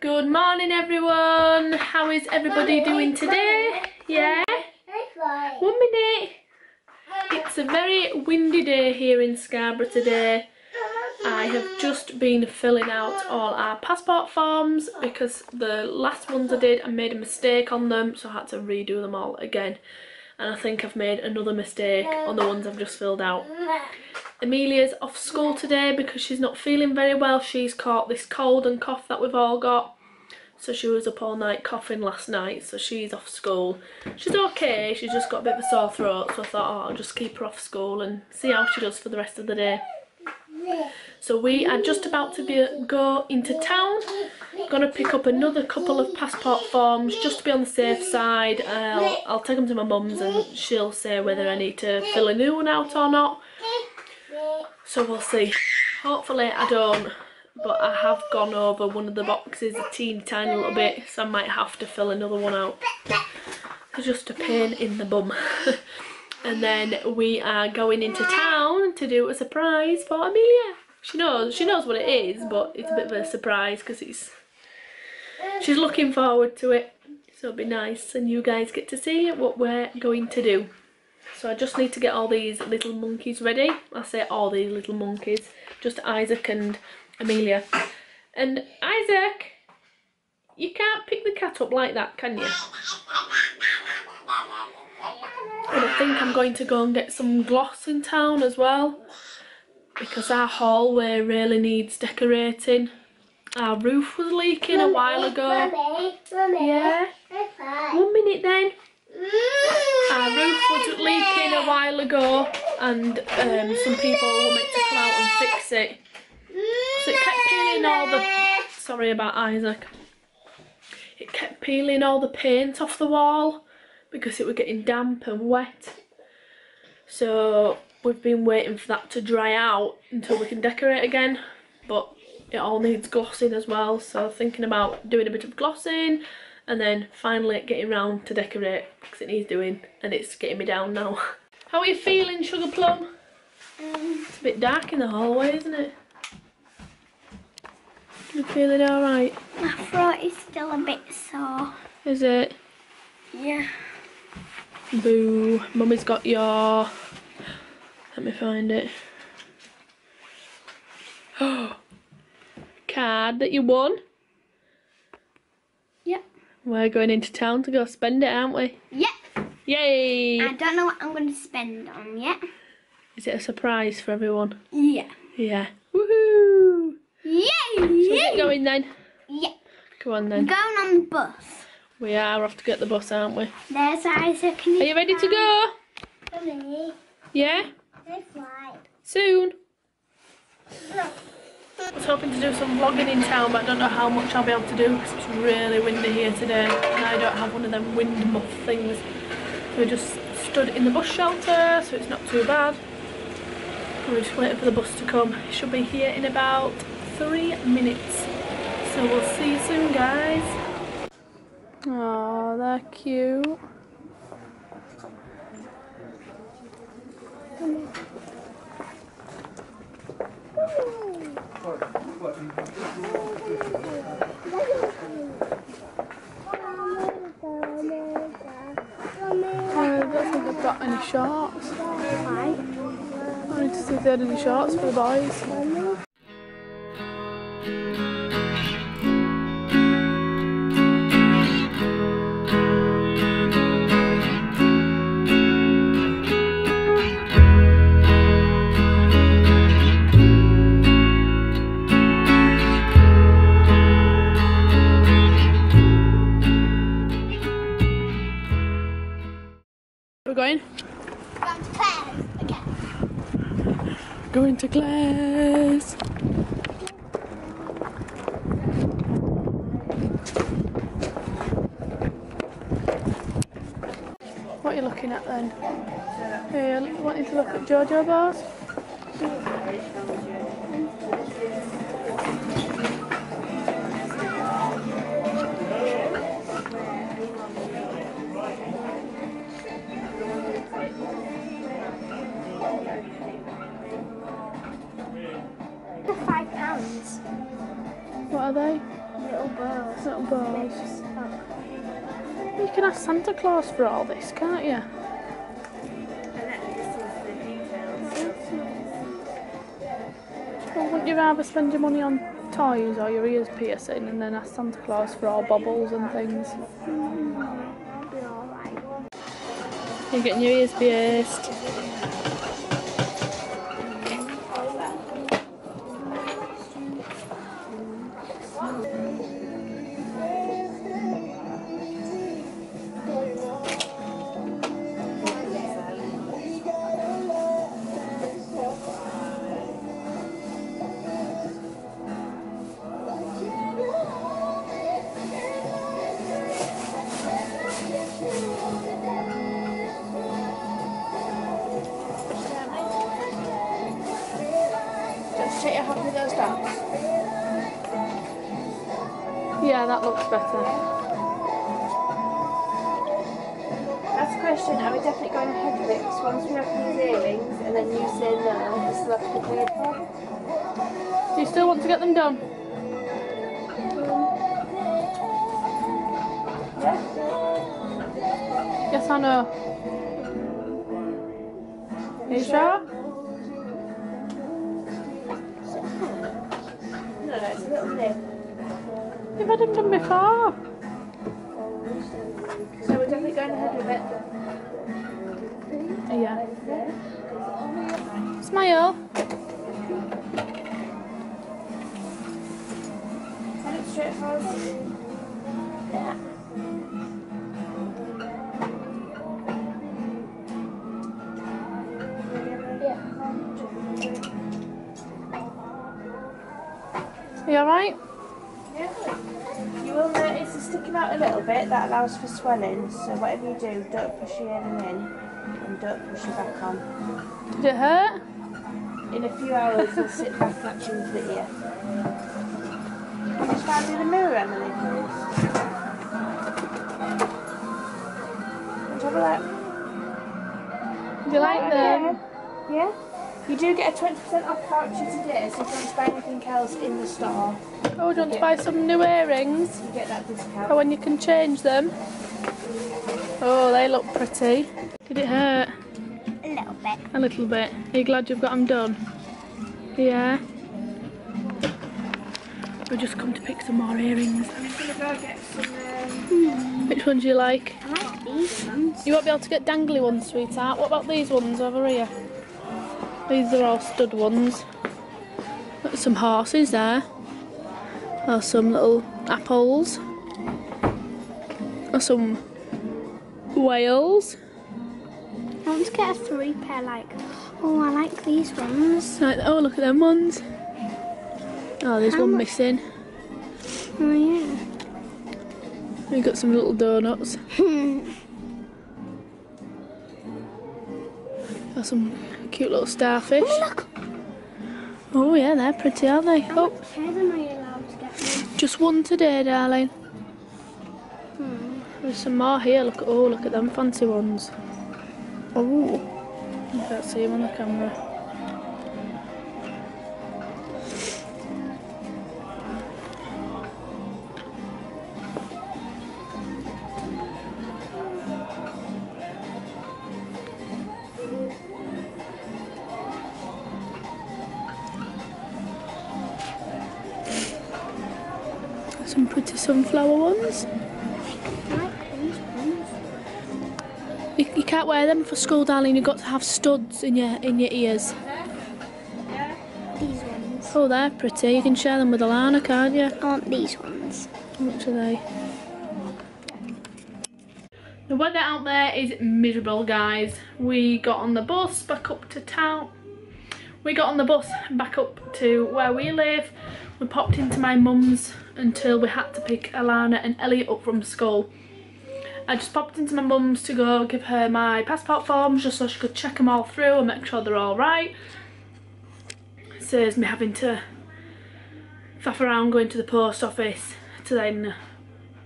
Good morning, everyone. How is everybody doing today? Yeah? One minute. It's a very windy day here in Scarborough today. I have just been filling out all our passport forms because the last ones I did, I made a mistake on them, so I had to redo them all again. And I think I've made another mistake on the ones I've just filled out. Amelia's off school today because she's not feeling very well. She's caught this cold and cough that we've all got. So she was up all night coughing last night, so she's off school. She's okay, she's just got a bit of a sore throat, so I thought, oh, I'll just keep her off school and see how she does for the rest of the day. So we are just about to go into town. I'm going to pick up another couple of passport forms just to be on the safe side. I'll take them to my mum's and she'll say whether I need to fill a new one out or not. So we'll see. Hopefully I don't. But I have gone over one of the boxes a teeny tiny little bit, so I might have to fill another one out. It's just a pain in the bum. And then we are going into town to do a surprise for Amelia. She knows what it is, but it's a bit of a surprise because she's looking forward to it. So it'll be nice, and you guys get to see what we're going to do. So I just need to get all these little monkeys ready. I say all these little monkeys, just Isaac and Amelia. And Isaac, you can't pick the cat up like that, can you? And I think I'm going to go and get some gloss in town as well, because our hallway really needs decorating. Our roof was leaking a while ago. Mummy, yeah? One minute then. Our roof was leaking a while ago, and some people were meant to come out and fix it. So it kept peeling all the... Sorry about Isaac. It kept peeling all the paint off the wall because it was getting damp and wet. So we've been waiting for that to dry out until we can decorate again. But it all needs glossing as well. So thinking about doing a bit of glossing and then finally getting round to decorate because it needs doing, and it's getting me down now. How are you feeling, Sugar Plum? It's a bit dark in the hallway, isn't it? You feeling alright? My throat is still a bit sore. Is it? Yeah. Boo. Mummy's got your... Let me find it. Oh, card that you won? Yep. We're going into town to go spend it, aren't we? Yep. Yay! I don't know what I'm going to spend on yet. Is it a surprise for everyone? Yeah. Yeah. Woohoo! Yay! So is it going then? Yeah. Come on then. We're going on the bus. We are off to get the bus, aren't we? There's Isaac. Are you ready to go? Mummy. Yeah? Let's fly. Soon. No. I was hoping to do some vlogging in town, but I don't know how much I'll be able to do because it's really windy here today and I don't have one of them wind muff things. So we just stood in the bus shelter, so it's not too bad. We're just waiting for the bus to come. It should be here in about 3 minutes, so we'll see you soon, guys. Oh, they're cute. I don't think I've got any shorts. I need to see if they had any shorts for the boys. Going? Going to Claire's again. Going to Claire's. What are you looking at then? Are you wanting to look at JoJo bars? What are they? Little balls. Little balls. You can ask Santa Claus for all this, can't you? Well, wouldn't you rather spend your money on toys or your ears piercing and then ask Santa Claus for all bubbles and things? You're getting your ears pierced. Take a hop with those dogs. Yeah, that looks better. That's a question. Are we definitely going ahead with it? Because once we open these earrings and then you say no, this is like a weird one. Do you still want to get them done? Yeah. Yes or no? Are you sure? You've had them done before. So we're definitely going ahead with it. Yeah. Smile. Head it straight forward. Yeah. Are you alright? Yeah. You will notice it's sticking out a little bit, that allows for swelling, so whatever you do, don't push your earring in and don't push it back on. Did it hurt? In a few hours you'll sit back and actually look at you. You just found in a mirror, Emily, please. Have a look. Do you like them? Yeah? You do get a 20% off voucher today, so if you want to buy anything else in the store. Oh, do you want to buy some new earrings? You get that discount. Oh, and you can change them. Oh, they look pretty. Did it hurt? A little bit. A little bit. Are you glad you've got them done? Yeah. We've just come to pick some more earrings. I'm just going to go get some... Which ones do you like? I like these ones. You won't be able to get dangly ones, sweetheart. What about these ones over here? These are all stud ones. Got some horses there. Or some little apples. Or some whales. I want to get a three pair like, oh I like these ones. Like, oh look at them ones. Oh there's one missing. Oh yeah. We've got some little donuts. Or some... cute little starfish. Oh, look. Oh yeah, they're pretty, aren't they? How much hair am I allowed to get them? Just one today, darling. There's some more here. Look at look at them fancy ones. Oh, you can't see them on the camera. Some pretty sunflower ones. I like these ones. You can't wear them for school, darling. You've got to have studs in your ears. Yeah. These ones. Oh, they're pretty. You can share them with Alana, can't you? I want these ones. How much are they? The weather out there is miserable, guys. We got on the bus back up to town. We got on the bus back up to where we live. We popped into my mum's until we had to pick Alana and Elliot up from school. I just popped into my mum's to go give her my passport forms just so she could check them all through and make sure they're all right. Saves me having to faff around going to the post office to then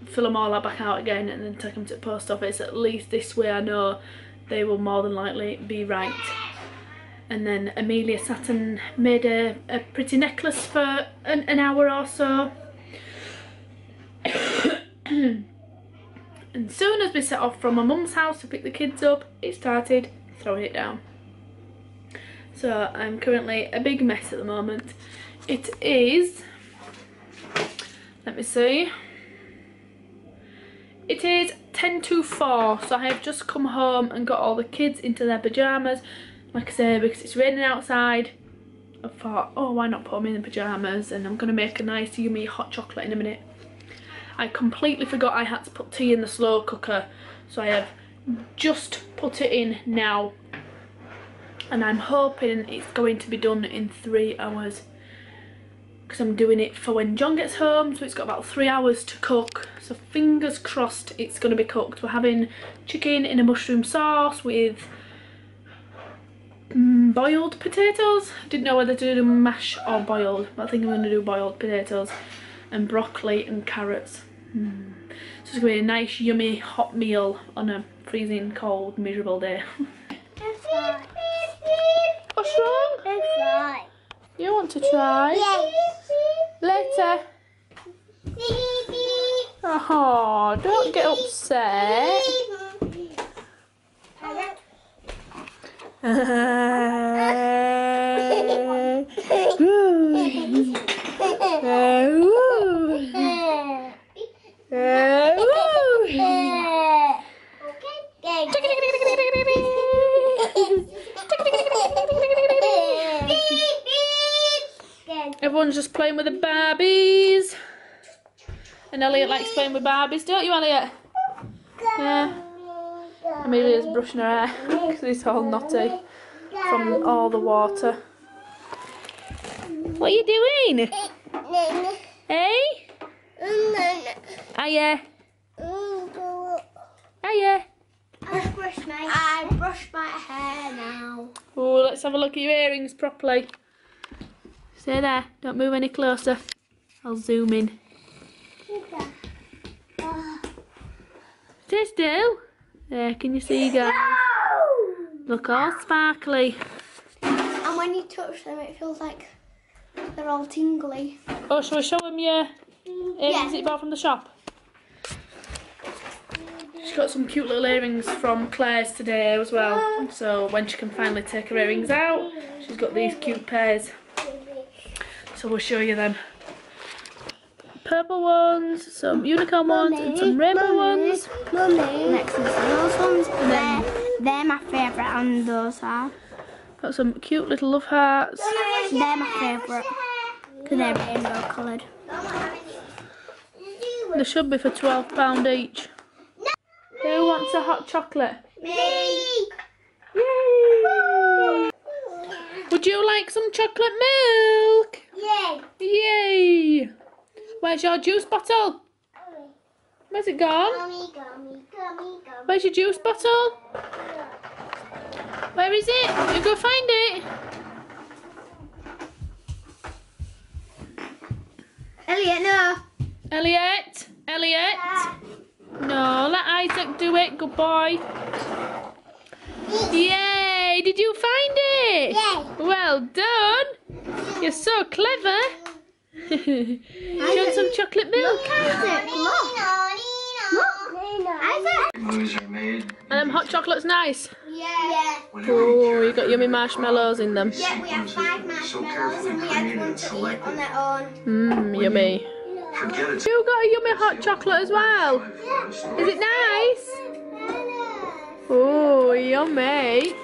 fill them all out back out again and then take them to the post office. At least this way I know they will more than likely be right. And then Amelia sat and made a pretty necklace for an hour or so. And soon as we set off from my mum's house to pick the kids up, it started throwing it down. So I'm currently a big mess at the moment. It is, let me see, it is 4:10, so I have just come home and got all the kids into their pyjamas. Like I say, because it's raining outside, I thought, oh, why not put them in the pyjamas, and I'm going to make a nice yummy hot chocolate in a minute. I completely forgot I had to put tea in the slow cooker, so I have just put it in now, and I'm hoping it's going to be done in 3 hours, because I'm doing it for when John gets home, so it's got about 3 hours to cook, so fingers crossed it's going to be cooked. We're having chicken in a mushroom sauce with boiled potatoes. Didn't know whether to do mash or boiled, but I think I'm going to do boiled potatoes, and broccoli and carrots. So it's going to be a nice yummy hot meal on a freezing cold miserable day. What's wrong? You want to try? Yes. Later. Oh, don't get upset. Everyone's just playing with the Barbies, and Elliot likes playing with Barbies, don't you, Elliot? Yeah. Amelia's brushing her hair because it's all knotty from all the water. What are you doing? Hey? Hiya. Hiya. I brush my hair now. Oh, let's have a look at your earrings properly. Stay there, don't move any closer. I'll zoom in. Stay still. There, can you see, guys? No! Look all sparkly. And when you touch them, it feels like they're all tingly. Oh, shall we show them your earrings that you bought from the shop? She got some cute little earrings from Claire's today as well. So when she can finally take her earrings out, she's got these cute pairs. So we'll show you them. Purple ones, some unicorn ones, and some rainbow ones. Next is those ones, and then they're my favourite, and those are. Got some cute little love hearts. They're my favourite because they're rainbow coloured. They should be for £12 each. No. Who wants a hot chocolate? Me. Yay! Would you like some chocolate milk? Yay! Yay! Where's your juice bottle? Where's it gone? Where's your juice bottle? Where is it? You go find it. Elliot, no. Elliot, Elliot. No, let Isaac do it. Good boy. Yay! Did you find it? Yay! Well done. You're so clever. Do you want some chocolate milk? Look. Hot chocolate's nice. Yeah. Oh, you got yummy marshmallows in them. Yeah, we have 5 marshmallows and we had one to eat on their own. Mmm, yummy. You got a yummy hot chocolate as well. Yeah. Is it nice? Oh, yummy.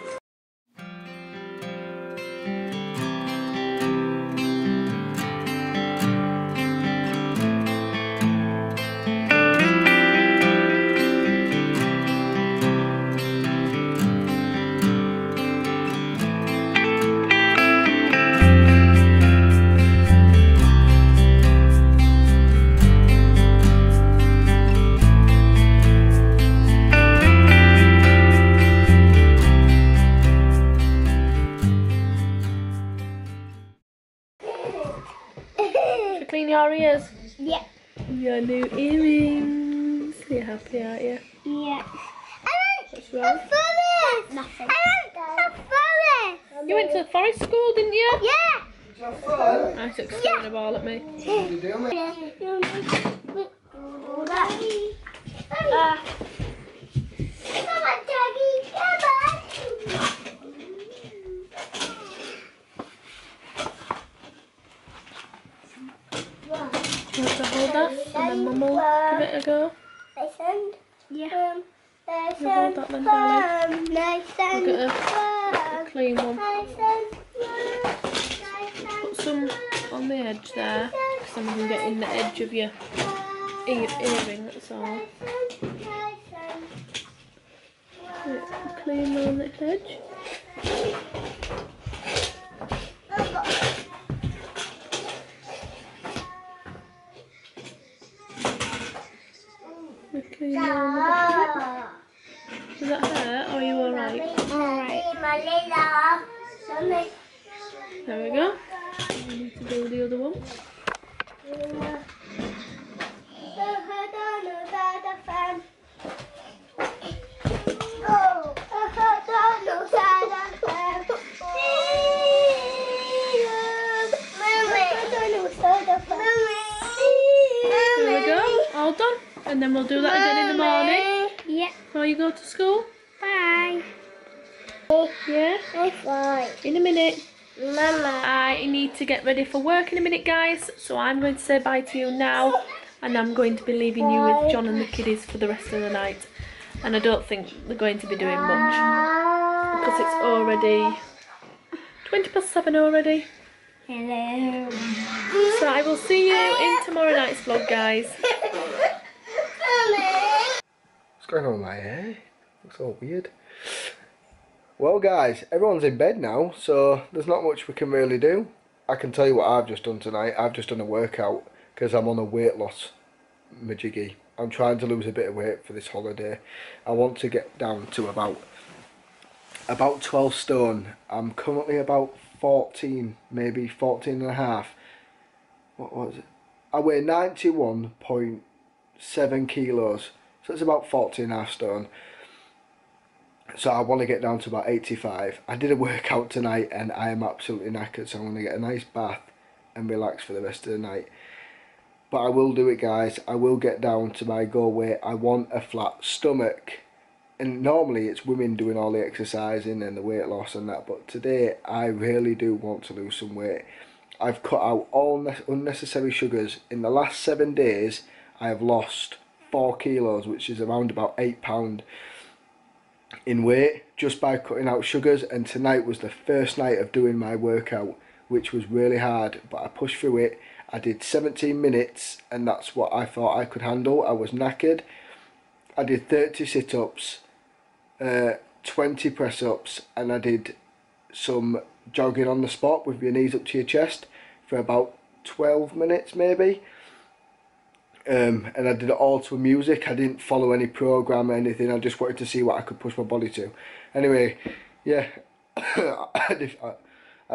Ears. Yeah. Your new earrings. You're happy, aren't you? Yeah. What's wrong? Forest. Nothing. Forest. You went to the forest school, didn't you? Yeah. Did you have fun? I took a ball at me. What did you do, mate? Give it a go. Yeah. You hold that then, darling. We'll get a clean one. Put some on the edge there, because then we can get in the edge of your earring, that's all. Clean around this edge. Clean around the back of it. Does that hurt or are you alright? Alright. There we go. We need to do the other one. There we go, all done. And then we'll do that again in the morning. Yeah. Before you go to school. Bye. Yeah. Bye. In a minute. Mama. I need to get ready for work in a minute, guys. So I'm going to say bye to you now. And I'm going to be leaving you with John and the kiddies for the rest of the night. And I don't think they're going to be doing much. Because it's already 7:20 already. Hello. So I will see you in tomorrow night's vlog, guys. What's going on with my hair? Looks all weird. Well, guys, everyone's in bed now, so there's not much we can really do. I can tell you what I've just done tonight. I've just done a workout because I'm on a weight loss majiggy. I'm trying to lose a bit of weight for this holiday. I want to get down to about 12 stone. I'm currently about 14, maybe 14 and a half. What was it? I weigh 91.7 kilos, so it's about 14 and a half stone. So I want to get down to about 85. I did a workout tonight and I am absolutely knackered, so I'm going to get a nice bath and relax for the rest of the night. But I will do it, guys. I will get down to my goal weight. I want a flat stomach. And normally it's women doing all the exercising and the weight loss and that, but today I really do want to lose some weight. I've cut out all unnecessary sugars. In the last 7 days, I have lost 4 kilos, which is around about £8. In weight, just by cutting out sugars. And tonight was the first night of doing my workout, which was really hard, but I pushed through it. I did 17 minutes and that's what I thought I could handle. I was knackered. I did 30 sit-ups, 20 press-ups, and I did some jogging on the spot with your knees up to your chest for about 12 minutes maybe. And I did it all to music. I didn't follow any program or anything. I just wanted to see what I could push my body to. Anyway, yeah, I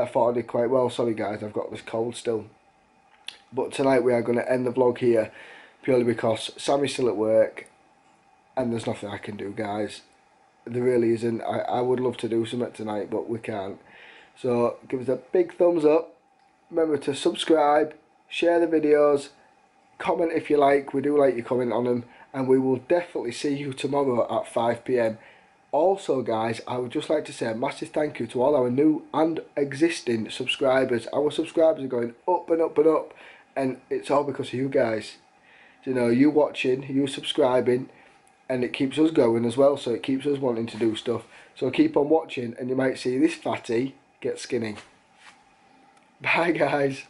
thought I did quite well. Sorry guys, I've got this cold still. But tonight we are going to end the vlog here purely because Sammy's still at work and there's nothing I can do, guys. There really isn't. I would love to do something tonight, but we can't. So give us a big thumbs up. Remember to subscribe, share the videos, comment if you like. We do like your comment on them, and we will definitely see you tomorrow at 5 p.m. Also, guys, I would just like to say a massive thank you to all our new and existing subscribers. Our subscribers are going up and up and up, and it's all because of you guys. You know, you watching, you subscribing, and it keeps us going as well, so it keeps us wanting to do stuff. So keep on watching, and you might see this fatty get skinny. Bye, guys.